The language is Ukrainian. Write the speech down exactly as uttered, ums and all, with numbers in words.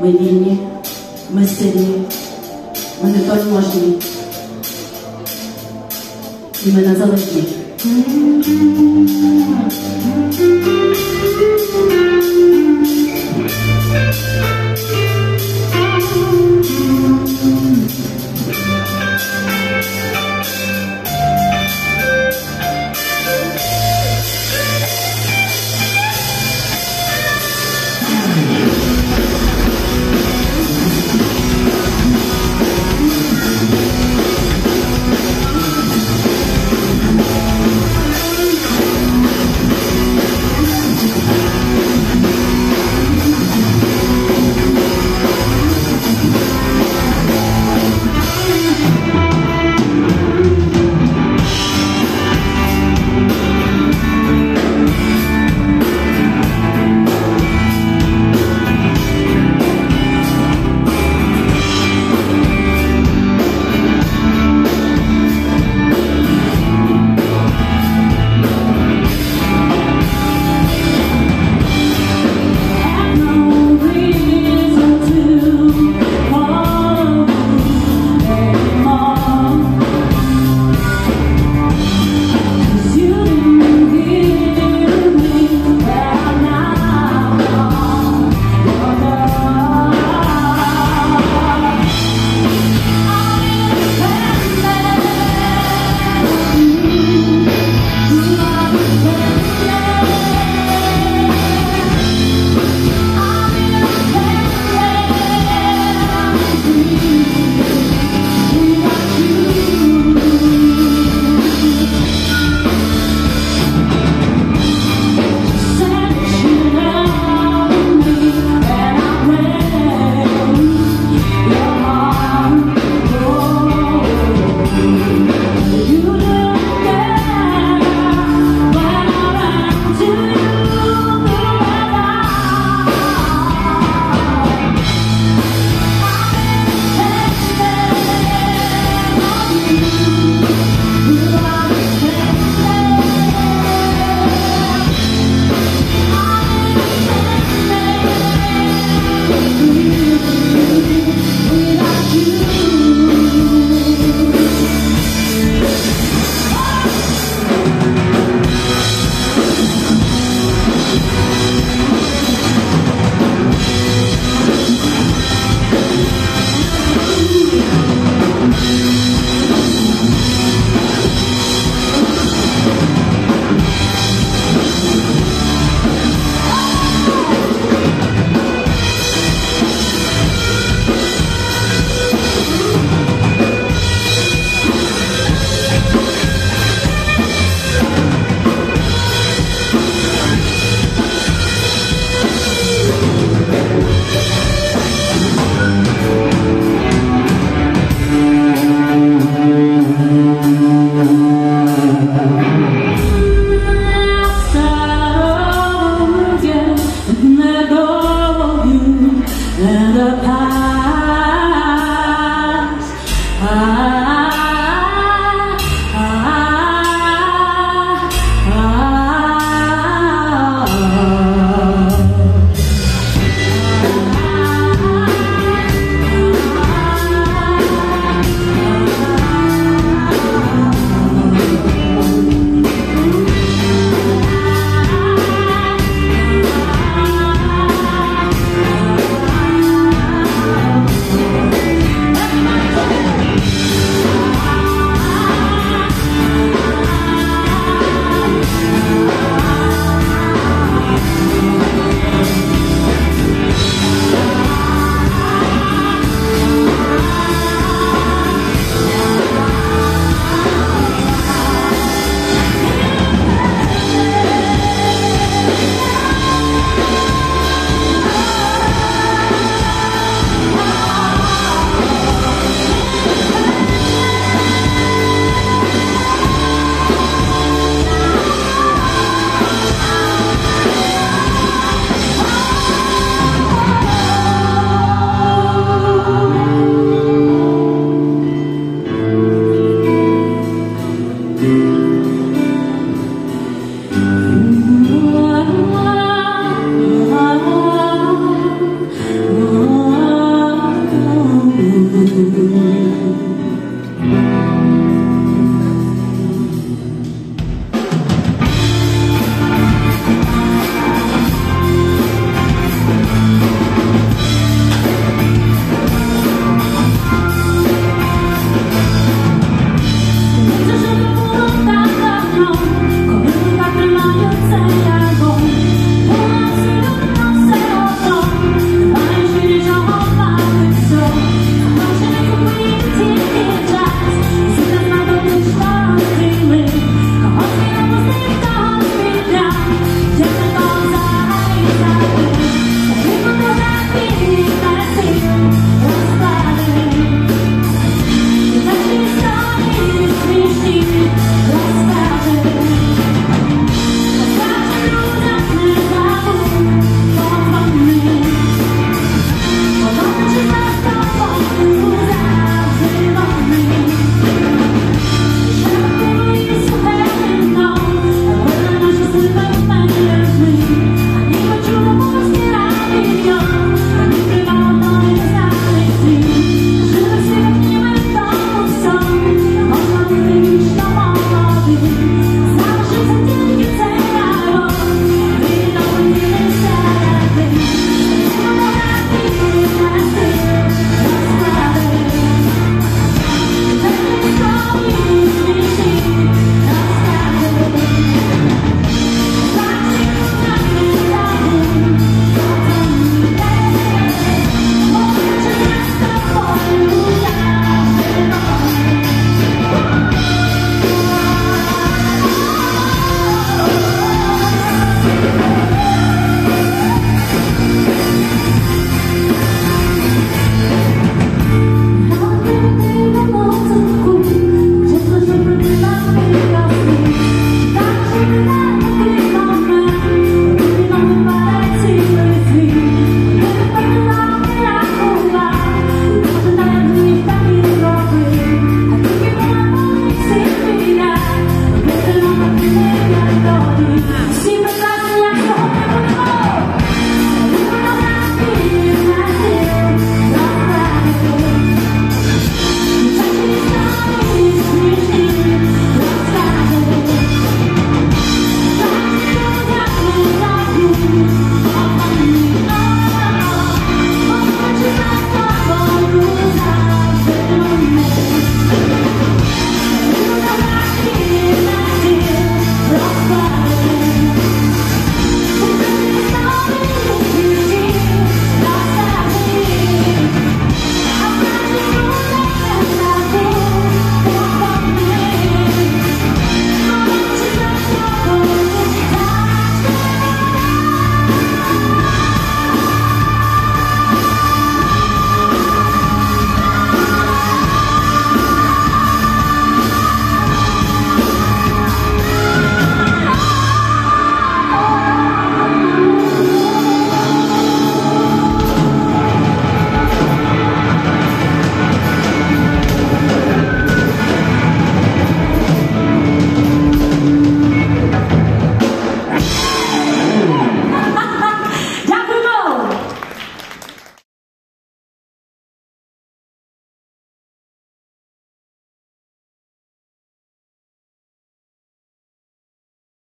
Ми вільні, ми сильні, ми непереможні, і ми незалежні. And the